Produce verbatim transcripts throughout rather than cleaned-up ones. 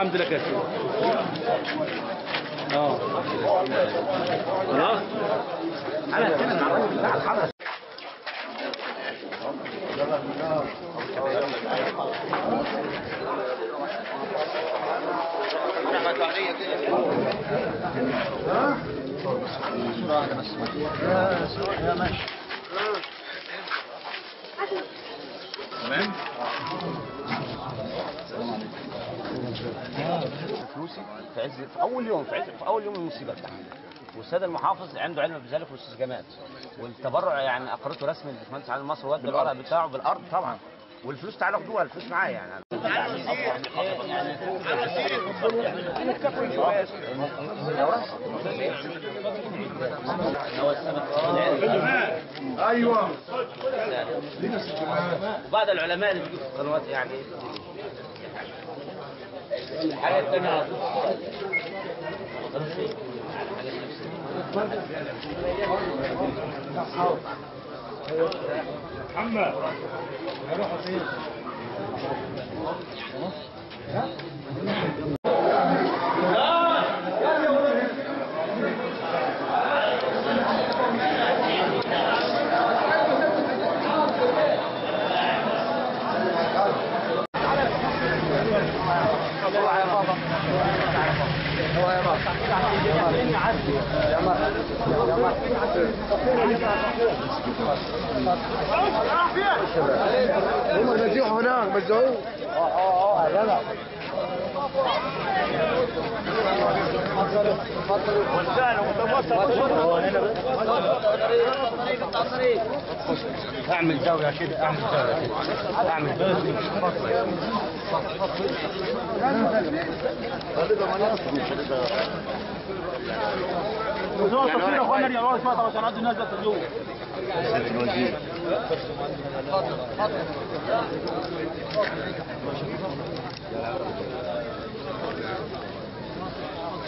الحمد لله كافي. اه خلاص انا كده اتعرفت بتاع الحرس. ها؟ يا ماشي. تمام؟ السلام عليكم. فلوسي في عز في أول يوم في, عز في أول يوم المصيبة بتاعتي. والسيد المحافظ عنده علم بذلك واستسجامات. والتبرع يعني أقرته رسمي للباشمهندس علي مصر وادى الورق بتاعه بالأرض طبعا. والفلوس تعالى خدوها، الفلوس معايا يعني. ايوه بعض العلماء اللي بيجوا في القنوات يعني الحاجات الثانيه محمد هروح فين؟ هم بيزيحوا هناك بيزيحوا اه اه اه يلا اعمل دورة كده اعمل دورة كده اعمل دورة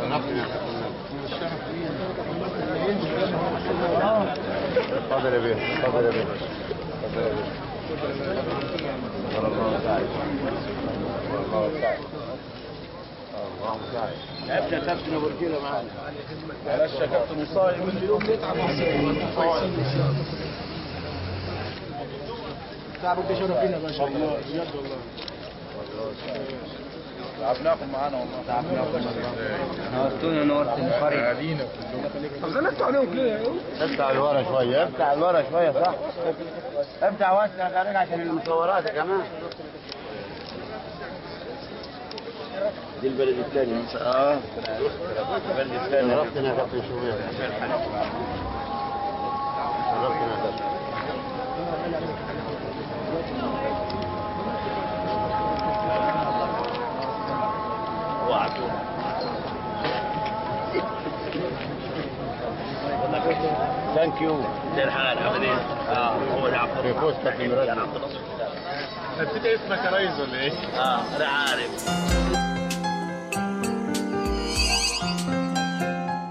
الله يسلمك تفضل يا بيه تفضل يا بيه تفضل يا بيه الله يسعدك الله يسعدك الله يسعدك تعبنا كابتن ابو رجيله معانا معلش يا كابتن مصاي كل يوم نتعب عشان تعبك ده شرفينا يا باشا والله بجد والله تعبناكم معانا والله تعبناكم نورتونا نورتنا فريق طب ده انتوا عليهم كده ابتع الورا شويه ابتع الورا شويه صح ابتع واسع خارج عشان المصورات يا جماعه دي البلد الثاني اه البلد الثاني ربنا يا كابتن شويه ربنا يا كابتن ثانك يو زي الحال عاملين اه هو اللي عبد الرحمن ابتدي اسمك يا ريس ولا ايه؟ اه انا عارف